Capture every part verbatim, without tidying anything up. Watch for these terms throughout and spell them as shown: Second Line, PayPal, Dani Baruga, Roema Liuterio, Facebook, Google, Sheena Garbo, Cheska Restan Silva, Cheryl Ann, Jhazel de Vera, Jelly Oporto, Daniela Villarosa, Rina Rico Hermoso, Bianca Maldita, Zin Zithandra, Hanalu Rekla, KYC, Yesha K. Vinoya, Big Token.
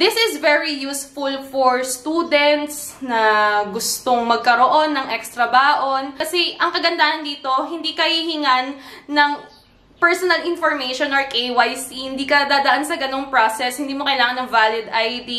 This is very useful for students na gustong magkaroon ng extra baon. Kasi ang kagandahan dito, hindi ka hihingan ng personal information or K Y C. Hindi ka dadaan sa ganong process. Hindi mo kailangan ng valid I D.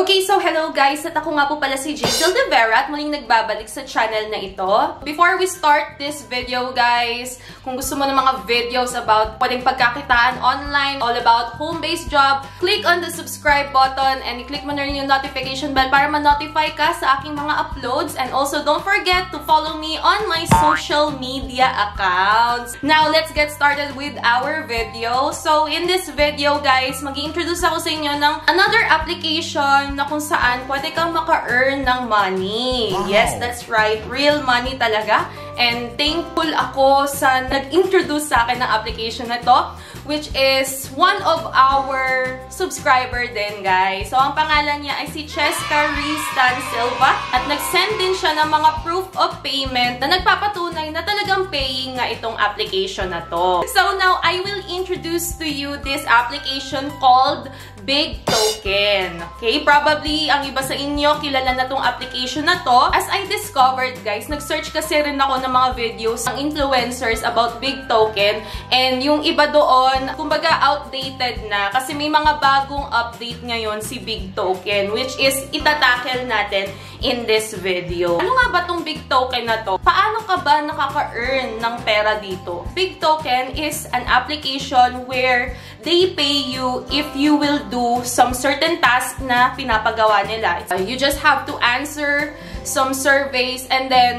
Okay, so hello guys! At ako nga po pala si Jhazel de Vera at muling nagbabalik sa channel na ito. Before we start this video guys, kung gusto mo ng mga videos about pwedeng pagkakitaan online, all about home-based job, click on the subscribe button and click mo na rin yung notification bell para ma-notify ka sa aking mga uploads. And also, don't forget to follow me on my social media accounts. Now, let's get started with our video. So, in this video guys, mag-i-introduce ako sa inyo ng another application na kung saan pwede kang maka-earn ng money. Wow. Yes, that's right. Real money talaga. And thankful ako sa nag-introduce sa akin ng application na to, which is one of our subscriber din, guys. So, ang pangalan niya ay si Cheska Restan Silva at nag-send din siya ng mga proof of payment na nagpapatunay na talagang paying nga itong application na to. So, now, I will introduce to you this application called Big Token. Okay, probably ang iba sa inyo kilala na tong application na to. As I discovered, guys, nag-search kasi rin ako ng mga videos ng influencers about Big Token and yung iba doon, kumbaga outdated na kasi may mga bagong update ngayon si Big Token, which is itatackle natin in this video. Ano nga ba tong Big Token na to? Paano ka ba nakaka-earn ng pera dito? Big Token is an application where they pay you if you will do some certain task na pinapagawa nila. You just have to answer some surveys and then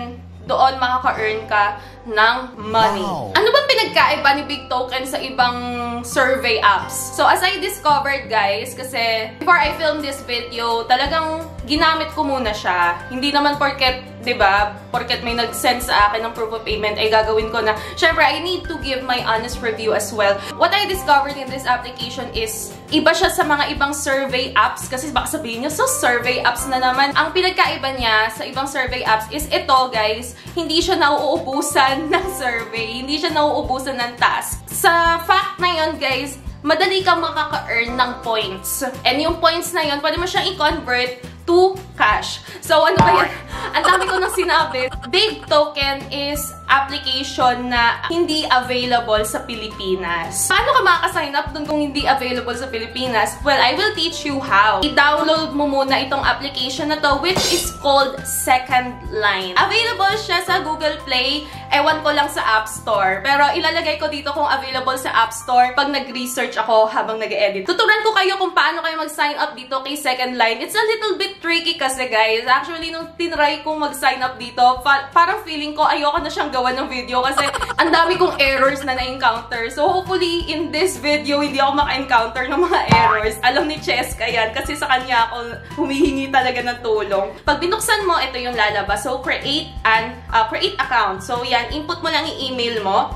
doon makaka-earn ka ng money. Wow. Ano bang pinagkaiba ni Big Token sa ibang survey apps? So, as I discovered, guys, kasi before I filmed this video, talagang ginamit ko muna siya. Hindi naman porket, di ba, porket may nag-send sa akin ng proof of payment, ay gagawin ko na. Syempre, I need to give my honest review as well. What I discovered in this application is, iba siya sa mga ibang survey apps. Kasi baka sabihin nyo, so survey apps na naman. Ang pinagkaiba niya sa ibang survey apps is ito, guys, hindi siya nauubusan ng survey. Hindi siya nauubusan ng task. Sa fact na yun, guys, madali kang makaka-earn ng points. And yung points na yun, pwede mo siyang i-convert to cash. So, ano ba yan? Ang dami ko nang sinabi. Big Token is application na hindi available sa Pilipinas. Paano ka makaka-sign up dun kung hindi available sa Pilipinas? Well, I will teach you how. I-download mo muna itong application na to, which is called Second Line. Available siya sa Google Play. Ewan ko lang sa App Store. Pero ilalagay ko dito kung available sa App Store pag nag-research ako habang nag-edit. Tuturuan ko kayo kung paano kayo mag-sign up dito kay Second Line. It's a little bit tricky kasi, guys. Actually, nung tinry kong mag-sign up dito, pa parang feeling ko ayoko na siyang gawa ng video kasi ang dami kong errors na na-encounter. So, hopefully, in this video, hindi ako maka-encounter ng mga errors. Alam ni Cheska yan kasi sa kanya ako humihingi talaga ng tulong. Pag binuksan mo, ito yung lalabas. So, create an uh, create account. So, yan. Input mo lang yung email mo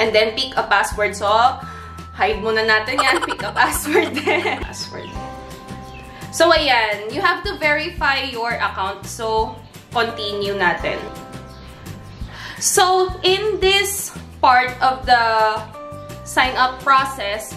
and then pick a password. So, hide muna natin yan. Pick a password. Password. So, ayan. You have to verify your account. So, continue natin. So, in this part of the sign-up process,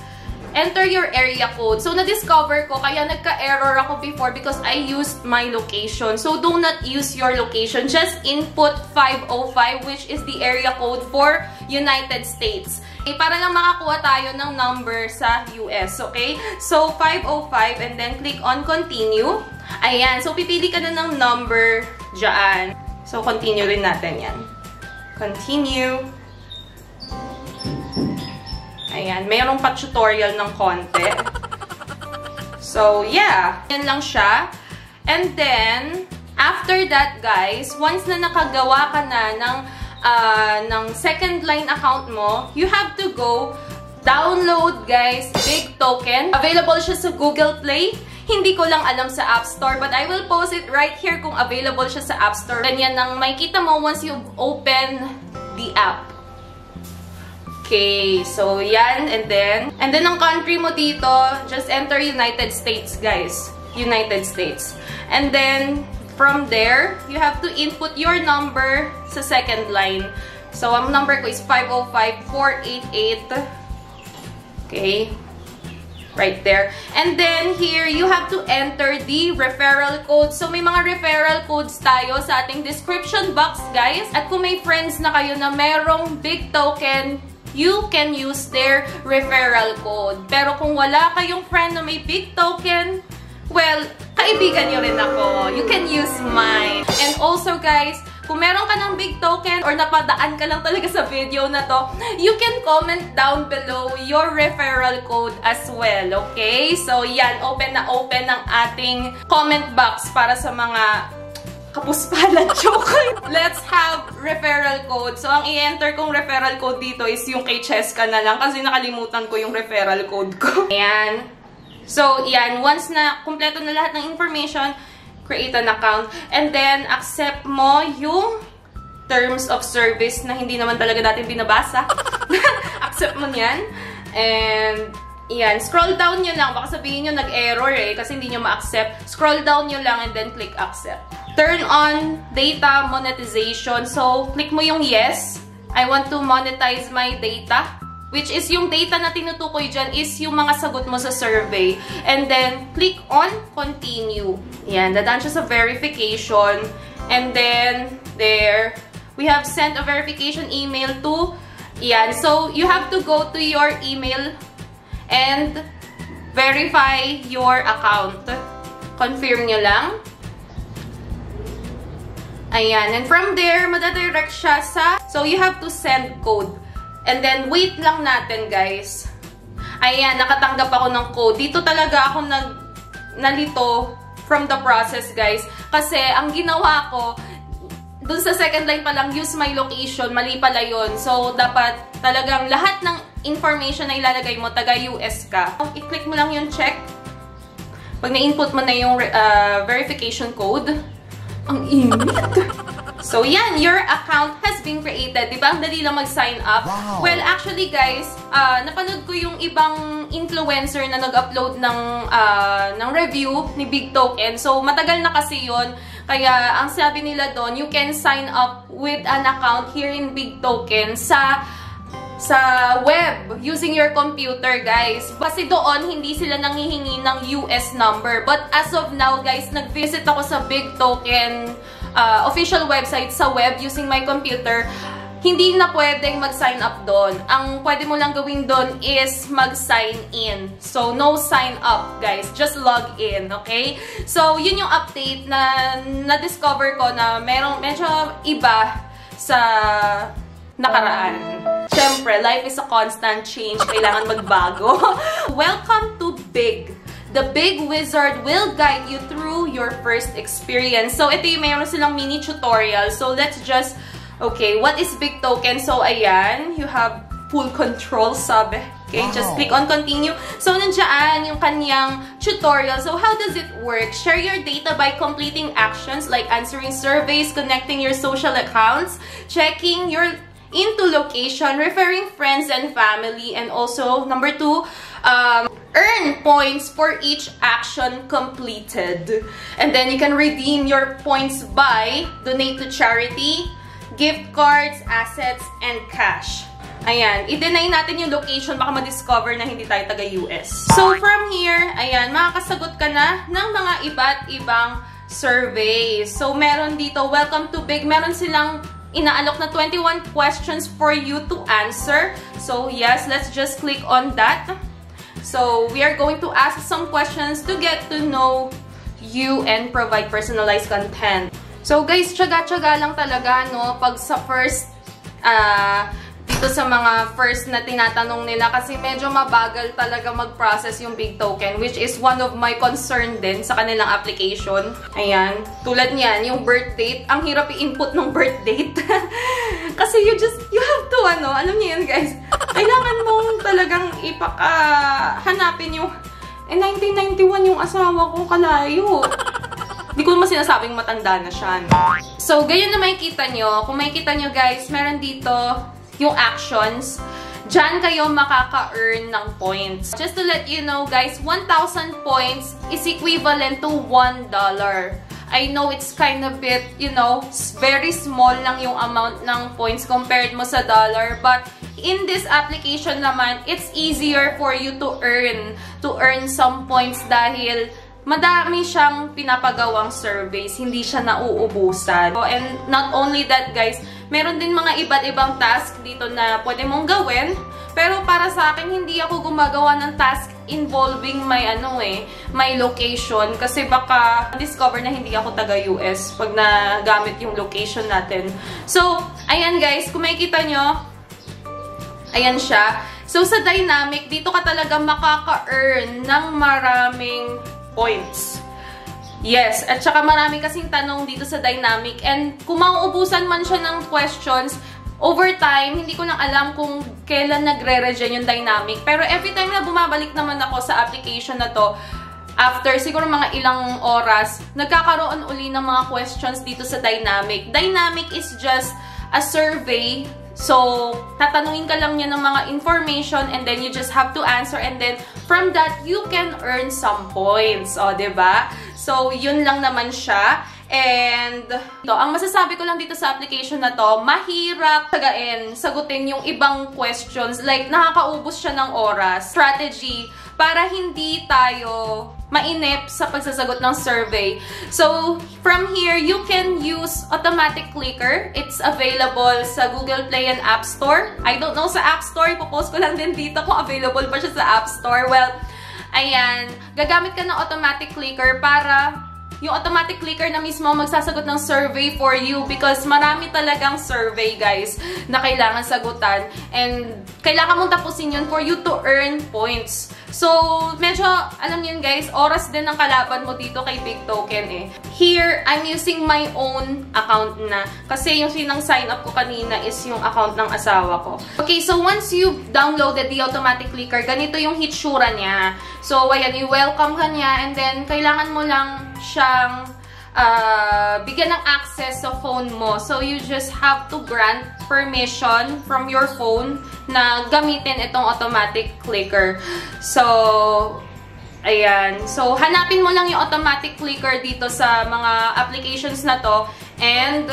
enter your area code. So, na-discover ko, kaya nagka-error ako before because I used my location. So, do not use your location. Just input five oh five, which is the area code for United States. Okay, para lang makakuha tayo ng number sa U S, okay? So, five oh five and then click on continue. Ayan. So, pipili ka na ng number dyan. So, continue rin natin yan. Continue. Ayan, mayroong pa-tutorial ng konti. So, yeah. Yan lang siya. And then, after that, guys, once na nakagawa ka na ng, uh, ng Second Line account mo, you have to go download, guys, Big Token. Available siya sa Google Play. Hindi ko lang alam sa App Store, but I will post it right here kung available siya sa App Store. Ganyan ang makikita mo once you open the app. Okay, so yan, and then, and then ang country mo dito, just enter United States, guys. United States. And then, from there, you have to input your number sa Second Line. So, ang number ko is five oh five, four eight eight. Okay. Right there. And then, here, you have to enter the referral code. So, may mga referral codes tayo sa ating description box, guys. At kung may friends na kayo na merong Big Token, you can use their referral code. Pero kung wala kayong friend na may Big Token, well, kaibigan nyo rin ako. You can use mine. And also, guys, kung meron ka ng Big Token or napadaan ka lang talaga sa video na to, you can comment down below your referral code as well, okay? So, yan, open na open ang ating comment box para sa mga kapuspalan joke. Let's have referral code. So, ang i-enter kong referral code dito is yung kay Cheska na lang kasi nakalimutan ko yung referral code ko. Ayan. So, yan, once na kumpleto na lahat ng information, create an account, and then accept mo yung terms of service na hindi naman talaga natin binabasa. Accept mo yan. And, yan. Scroll down nyo lang. Baka sabihin nyo nag-error eh, kasi hindi nyo ma-accept. Scroll down nyo lang and then click accept. Turn on data monetization. So, click mo yung yes. I want to monetize my data. Which is yung data na tinutukoy dyan is yung mga sagot mo sa survey. And then, click on continue. Yan, dadaan siya sa verification. And then, there, we have sent a verification email to, yan. So, you have to go to your email and verify your account. Confirm nyo lang. Ayan, and from there, madadirect siya sa, so you have to send code. And then, wait lang natin, guys. Ayan, nakatanggap ako ng code. Dito talaga ako nag, nalito from the process, guys. Kasi, ang ginawa ko, dun sa second line pa lang, use my location. Mali pala yun. So, dapat talagang lahat ng information na ilalagay mo, taga-U S ka. I-click mo lang yung check. Pag na-input mo na yung uh, verification code. Ang init! So, yan, your account has been created. Diba? Ang dali lang mag-sign up. Wow. Well, actually, guys, uh, napanood ko yung ibang influencer na nag-upload ng, uh, ng review ni Big Token. So, matagal na kasi yun. Kaya, ang sabi nila doon, you can sign up with an account here in Big Token sa sa web, using your computer, guys. Kasi doon, hindi sila nanghihingi ng U S number. But as of now, guys, nag-visit ako sa Big Token Uh, official website sa web using my computer, hindi na pwedeng mag-sign up doon. Ang pwede mo lang gawin doon is mag-sign in. So, no sign up, guys. Just log in, okay? So, yun yung update na na-discover ko na merong medyo iba sa nakaraan. Siyempre, life is a constant change. Kailangan magbago. Welcome to Big. The Big Wizard will guide you through your first experience. So, ito yung mayroon silang mini tutorial. So, let's just, okay, what is Big Token? So, ayan, you have full control, sabi. Okay, wow. Just click on continue. So, nandiyan yung kanyang tutorial. So, how does it work? Share your data by completing actions like answering surveys, connecting your social accounts, checking your into location, referring friends and family, and also, number two, um, earn points for each action completed. And then you can redeem your points by donate to charity, gift cards, assets, and cash. Ayan, i-deny natin yung location, baka ma-discover na hindi tayo taga-U S. So from here, ayan, makakasagot ka na ng mga iba't ibang surveys. So meron dito, welcome to Big, meron silang inaalok na twenty-one questions for you to answer. So yes, let's just click on that. So, we are going to ask some questions to get to know you and provide personalized content. So, guys, tiyaga-tiyaga lang talaga, no? Pag sa first, uh, dito sa mga first na tinatanong nila, kasi medyo mabagal talaga mag-process yung Big Token, which is one of my concern din sa kanilang application. Ayan. Tulad niyan, yung birth date. Ang hirap i-input ng birth date. Kasi you just, you have to, ano, alam niyo yan, guys. Kailangan mong talagang ipakahanapin yung eh, nineteen ninety-one yung asawa ko, kalayo. Hindi ko naman sinasabing matanda na siya. So, ganyan na makikita nyo. Kung makikita nyo, guys, meron dito yung actions. Diyan kayo makaka-earn ng points. Just to let you know, guys, one thousand points is equivalent to one dollar. I know it's kind of bit, you know, very small lang yung amount ng points compared mo sa dollar. But in this application naman, it's easier for you to earn, to earn some points dahil madami siyang pinapagawang surveys, hindi siya nauubusan. So, and not only that guys, meron din mga iba't ibang task dito na pwede mong gawin. Pero para sa akin, hindi ako gumagawa ng task involving my ano eh, my location. Kasi baka discover na hindi ako taga-U S pag nagamit yung location natin. So, ayan guys, kung makikita nyo, ayan siya. So, sa dynamic, dito ka talaga makaka-earn ng maraming points. Yes, at saka marami kasing tanong dito sa dynamic, and kung mauubusan man siya ng questions, over time, hindi ko nang alam kung kailan nagre-regen yung dynamic, pero every time na bumabalik naman ako sa application na to, after siguro mga ilang oras, nagkakaroon uli ng mga questions dito sa dynamic. Dynamic is just a survey. So, tatanungin ka lang niya ng mga information and then you just have to answer, and then from that, you can earn some points. O, diba? So, yun lang naman siya. And, ito, ang masasabi ko lang dito sa application na to, mahirap tagain, sagutin yung ibang questions. Like, nakakaubos siya ng oras. Strategy, para hindi tayo mainip sa pagsasagot ng survey. So, from here, you can use automatic clicker. It's available sa Google Play and App Store. I don't know sa App Store. Ipopost ko lang din dito kung available pa siya sa App Store. Well, ayan. Gagamit ka ng automatic clicker para yung automatic clicker na mismo magsasagot ng survey for you, because marami talagang survey guys na kailangan sagutan, and kailangan mong tapusin yun for you to earn points. So, medyo, alam yun guys, oras din ang kalaban mo dito kay Big Token eh. Here, I'm using my own account na, kasi yung sinang sign up ko kanina is yung account ng asawa ko. Okay, so once you've downloaded the automatic clicker, ganito yung hitsura niya. So, ayan, i-welcome ka niya, and then kailangan mo lang siyang uh, bigyan ng access sa phone mo. So, you just have to grant permission from your phone na gamitin itong automatic clicker. So, ayan. So, hanapin mo lang yung automatic clicker dito sa mga applications na to and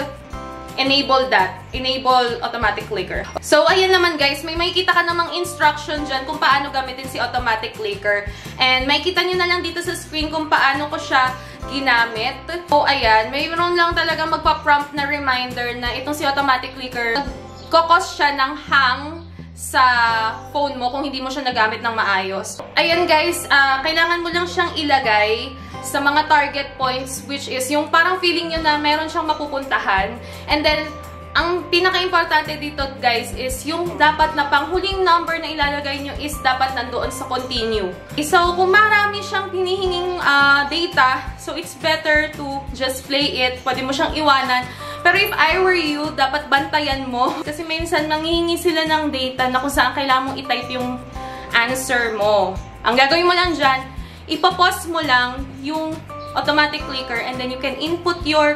enable that. Enable automatic clicker. So, ayan naman guys. May makikita ka namang instruction dyan kung paano gamitin si automatic clicker. And makikita nyo na lang dito sa screen kung paano ko siya ginamit. So, ayan. Mayroon lang talaga magpa-prompt na reminder na itong si automatic clicker, nagkakos siya ng hang sa phone mo kung hindi mo siya nagamit ng maayos. Ayan guys. Uh, kailangan mo lang siyang ilagay sa mga target points, which is yung parang feeling nyo na meron siyang mapupuntahan. And then, ang pinaka-importante dito, guys, is yung dapat na panghuling number na ilalagay nyo is dapat nandoon sa continue. So, kung marami siyang hinihinging uh, data, so it's better to just play it. Pwede mo siyang iwanan. Pero if I were you, dapat bantayan mo. Kasi minsan, manghihingi sila ng data na kung saan kailangan mong itype yung answer mo. Ang gagawin mo lang dyan, ipa-pause mo lang yung automatic clicker, and then you can input your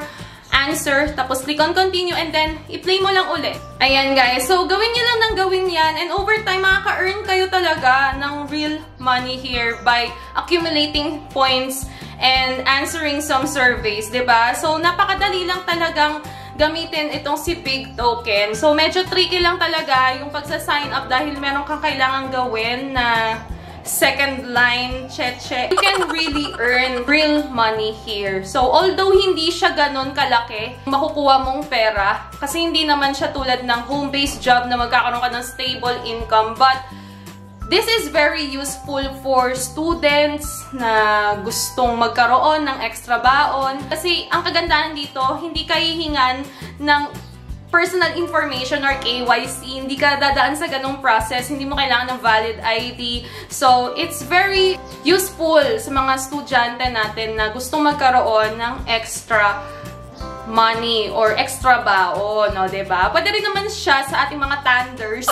answer, tapos click on continue, and then i-play mo lang ulit. Ayan guys, so gawin nyo lang ng gawin yan, and over time, makaka-earn kayo talaga ng real money here by accumulating points and answering some surveys, diba? So, napakadali lang talagang gamitin itong si Big Token. So, medyo tricky lang talaga yung pagsa-sign up dahil meron kang kailangan gawin na second line, cheche. You can really earn real money here. So, although hindi siya ganun kalaki, makukuha mong pera, kasi hindi naman siya tulad ng home-based job na magkakaroon ka ng stable income. But, this is very useful for students na gustong magkaroon ng extra baon. Kasi, ang kagandahan dito, hindi kahihingan ng personal information or K Y C. Hindi ka dadaan sa ganung process. Hindi mo kailangan ng valid I D. So, it's very useful sa mga estudyante natin na gustong magkaroon ng extra money or extra baon, no, diba? Pwede rin naman siya sa ating mga tanders.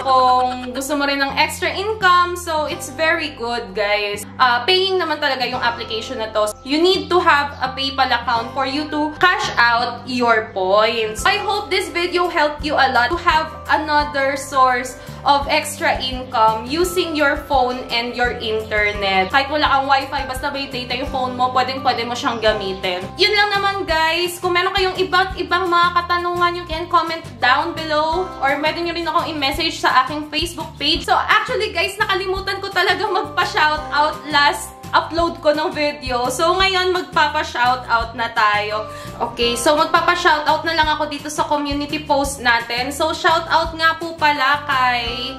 Kung gusto mo rin ng extra income, so it's very good, guys. Uh, paying naman talaga yung application na to. You need to have a PayPal account for you to cash out your points. I hope this video helped you a lot to have another source of extra income using your phone and your internet. Kahit wala kang wifi, basta may data yung phone mo, pwedeng-pwede mo siyang gamitin. Yun lang naman, guys. Kung meron kayong iba't ibang mga katanungan, you can comment down below or pwede nyo rin akong i-message sa aking Facebook page. So actually, guys, nakalimutan ko talaga magpa-shoutout last upload ko ng video. So ngayon, magpapa-shoutout na tayo. Okay, so magpapa-shoutout na lang ako dito sa community post natin. So shoutout nga po pala kay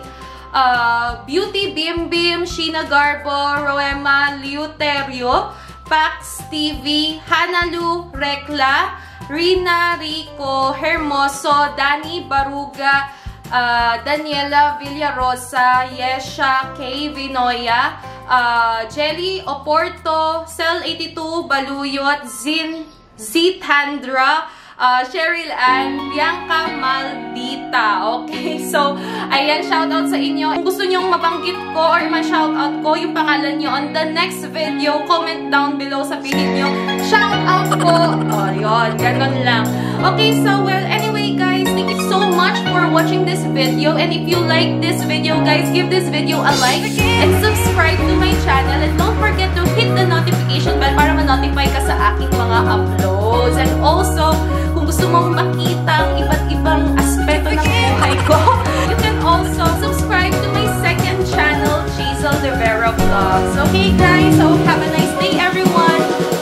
uh, Beauty Bimbim, Sheena Garbo, Roema Liuterio, Pax T V, Hanalu Rekla, Rina Rico Hermoso, Dani Baruga, uh, Daniela Villarosa, Yesha K. Vinoya, uh, Jelly Oporto, Cell eighty-two Baluyot, Zin Zithandra, uh, Cheryl Ann, Bianca Maldita. Okay, so ayan, shoutout sa inyo. Kung gusto nyong mabanggit ko or ma-shoutout ko yung pangalan nyo on the next video, comment down below sa piling nyo. Shoutout ko! O, oh, yun, ganun lang. Okay, so well, anyway guys, thank you so much for watching this video. And if you like this video, guys, give this video a like and subscribe to my channel. And don't forget to hit the notification bell para ma-notify ka sa aking mga uploads. And also, kung gusto mong makita ang iba't ibang aspeto ng buhay ko, you can also subscribe to my second channel, Jhazel de Vera Vlogs. Okay guys, so have a nice day everyone!